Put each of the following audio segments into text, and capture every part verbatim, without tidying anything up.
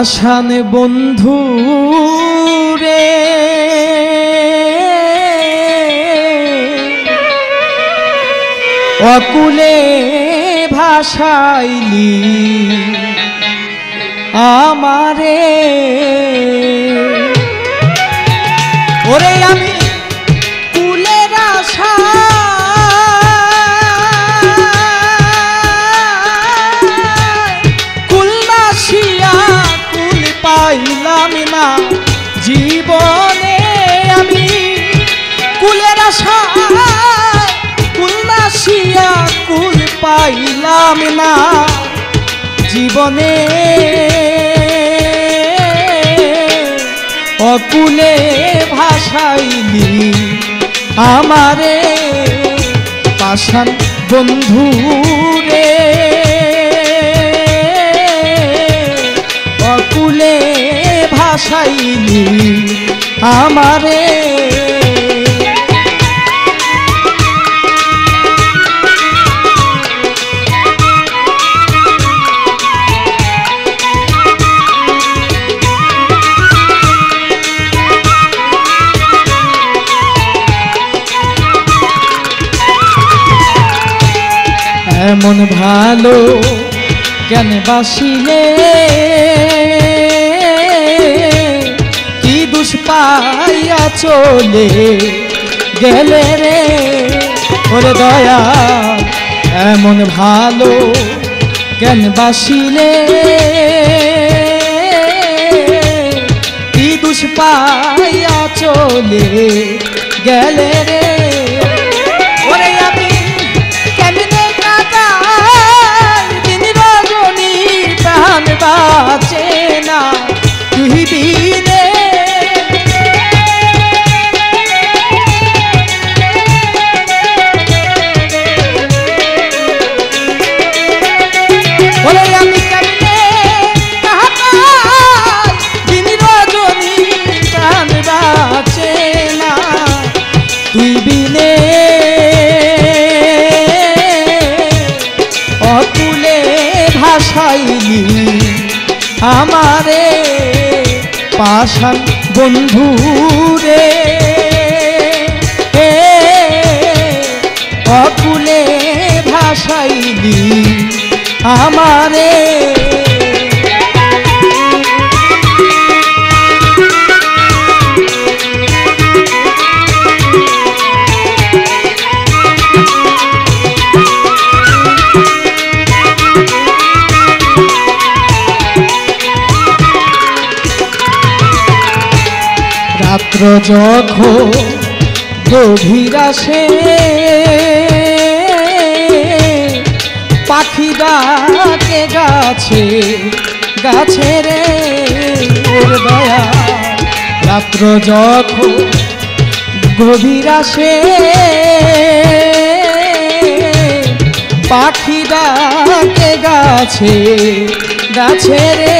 पाशान बंधु रे अकुले भाषाइली आमारे ओरे आमी कुलेर आशा कुलबासिया कुल पाइलाम ना जीवने आमी कुलेर आशा कुलबासिया कुल पाइलाम ना जीवने अकुले भाषाइली आमारे पाषाण बंधु रे अकुले भाषाइली आमारे मन भालो केन बासिले की दुष पाइया चले गेले रे ओरे दया मन भालो केन बासिले की दुष पाइया चले गेले रे हमारे पाषाण बंधु रे अकुले भाषाइली हमारे जखन गभीर आसे पाखी डाके गाछे गाछे रे ओर दया रात्र जखन गभीर आसे पाखी डाके गाछे गाछे रे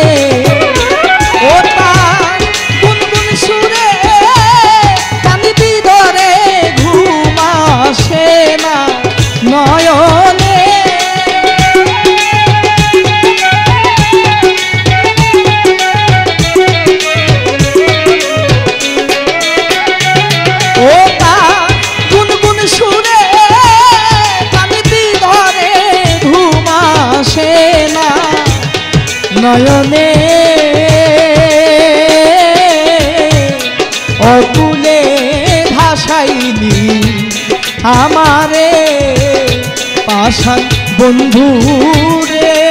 नयने अकुले भाषाइली हमारे पाषाण बंधु रे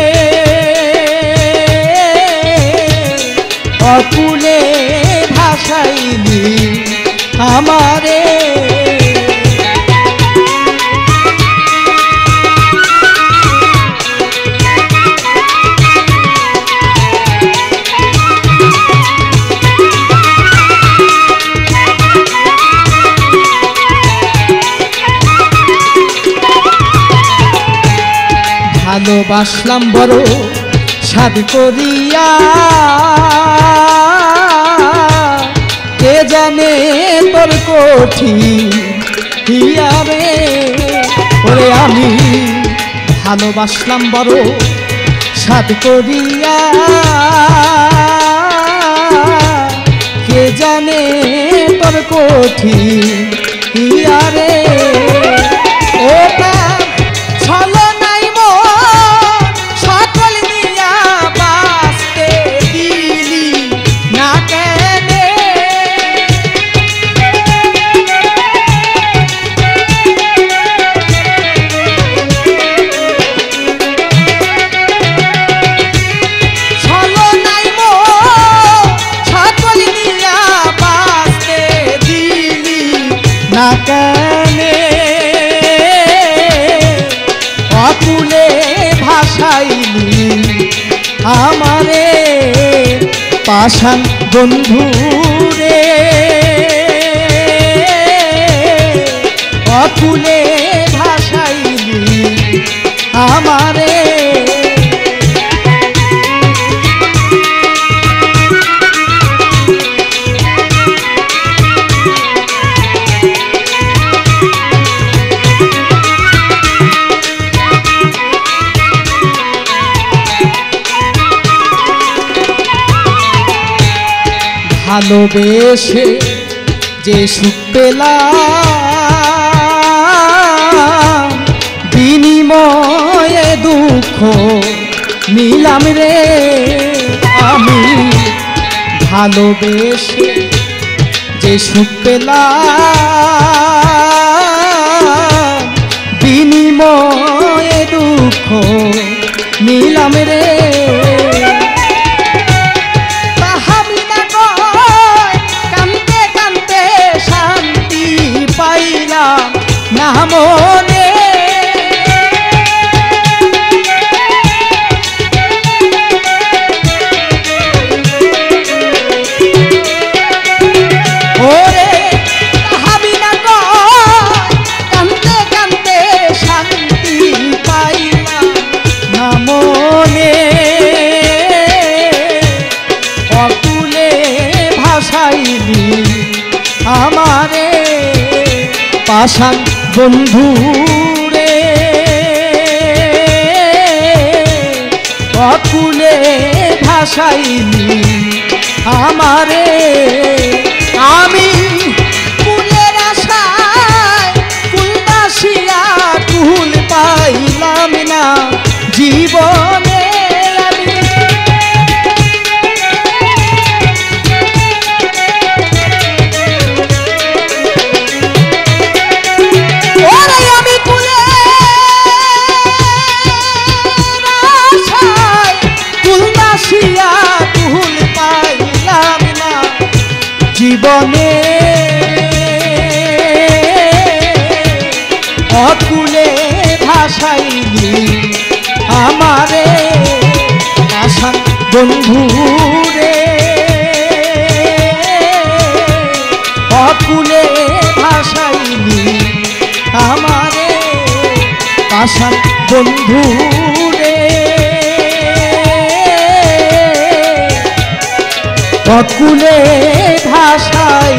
अकुले भाषाइली हमारे ভালোবাসলাম বড় সাধ করিয়া কে জানে তোর কোঠি হিয়া রে ওরে আমি ভালোবাসলাম বড় সাধ করিয়া। जाने पर कोठी हिया रे आपुले भाषाइली आमारे पाषाण बंधु रे आपुले भाषाइली आमारे ভালোবেসে যে সুখ পেলাম বিনিময়ে দুঃখ নিলাম রে আমি ভালোবেসে যে সুখ পেলাম বিনিময়ে দুঃখ নিলাম রে पाषाण बंधु रे बकुले भाषाइली आमारे आमी फुलेर आशाय फुल बासिया फुल पाइलाम ना जीवन জীবনে অকুলে ভাষাইলি আমারে পাষাণ বন্ধু রে অকুলে ভাষাইলি আমারে পাষাণ বন্ধু রে অকুলে भाषा।